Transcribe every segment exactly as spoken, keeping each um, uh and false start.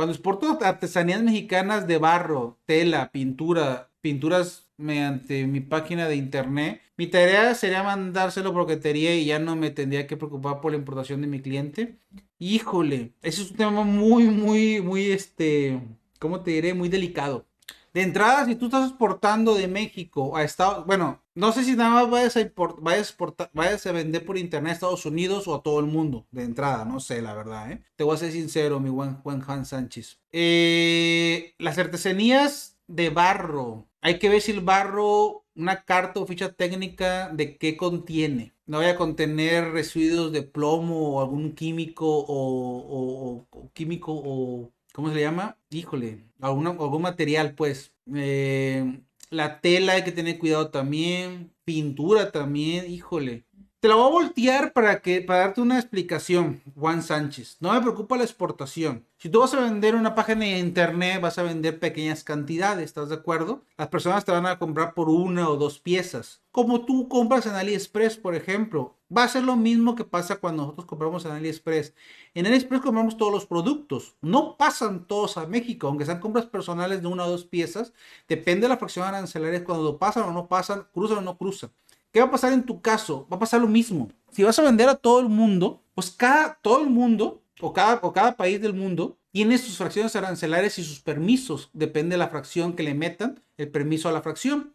Cuando exporto artesanías mexicanas de barro, tela, pintura, pinturas mediante mi página de internet, mi tarea sería mandárselo a broquetería y ya no me tendría que preocupar por la importación de mi cliente. Híjole, ese es un tema muy, muy, muy, este, ¿cómo te diré? Muy delicado. De entrada, si tú estás exportando de México a Estados... Bueno, no sé si nada más vayas a, import, vayas, a exportar, vayas a vender por internet a Estados Unidos o a todo el mundo. De entrada, no sé, la verdad, ¿eh? Te voy a ser sincero, mi Juan, Juan Sánchez. Eh, las artesanías de barro. Hay que ver si el barro, una carta o ficha técnica de qué contiene. No vaya a contener residuos de plomo o algún químico o, o, o químico o... ¿Cómo se le llama? Híjole, alguna, algún material, pues. Eh, la tela hay que tener cuidado también. Pintura también, híjole. Te la voy a voltear para, que, para darte una explicación, Juan Sánchez. No me preocupa la exportación. Si tú vas a vender una página de internet, vas a vender pequeñas cantidades, ¿estás de acuerdo? Las personas te van a comprar por una o dos piezas. Como tú compras en AliExpress, por ejemplo. Va a ser lo mismo que pasa cuando nosotros compramos en AliExpress. En AliExpress compramos todos los productos. No pasan todos a México, aunque sean compras personales de una o dos piezas. Depende de la fracción arancelaria cuando pasan o no pasan, cruzan o no cruzan. ¿Qué va a pasar en tu caso? Va a pasar lo mismo. Si vas a vender a todo el mundo, pues cada, todo el mundo o cada, o cada país del mundo tiene sus fracciones arancelarias y sus permisos. Depende de la fracción que le metan, el permiso a la fracción.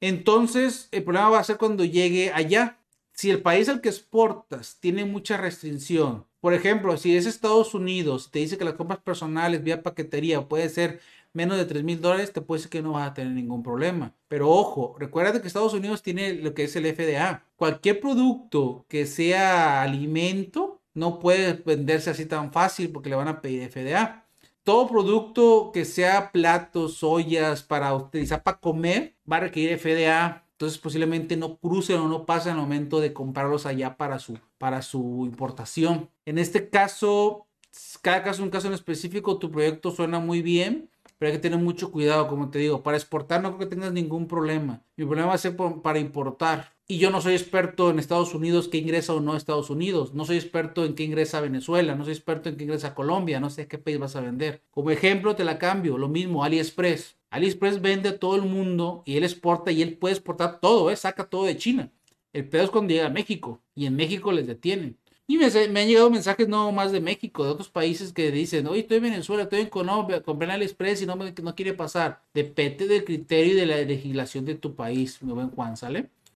Entonces, el problema va a ser cuando llegue allá. Si el país al que exportas tiene mucha restricción, por ejemplo, si es Estados Unidos, te dice que las compras personales vía paquetería puede ser menos de tres mil dólares, te puede decir que no vas a tener ningún problema. Pero ojo, recuerda que Estados Unidos tiene lo que es el F D A. Cualquier producto que sea alimento no puede venderse así tan fácil porque le van a pedir F D A. Todo producto que sea platos, ollas para utilizar para comer va a requerir F D A. Entonces posiblemente no crucen o no pasen al momento de comprarlos allá para su, para su importación. En este caso, cada caso, un caso en específico, tu proyecto suena muy bien. Pero hay que tener mucho cuidado, como te digo. Para exportar no creo que tengas ningún problema. Mi problema va a ser por, para importar. Y yo no soy experto en Estados Unidos, qué ingresa o no a Estados Unidos. No soy experto en qué ingresa a Venezuela. No soy experto en qué ingresa a Colombia. No sé qué país vas a vender. Como ejemplo te la cambio. Lo mismo, AliExpress. AliExpress vende a todo el mundo y él exporta y él puede exportar todo. ¿eh? Saca todo de China. El pedo es cuando llega a México. Y en México les detienen. Y me, me han llegado mensajes no más de México, de otros países que dicen, oye, estoy en Venezuela, estoy en Colombia, compré en AliExpress y no, me, no quiere pasar. Depende del criterio y de la legislación de tu país, mi buen Juan, ¿sale?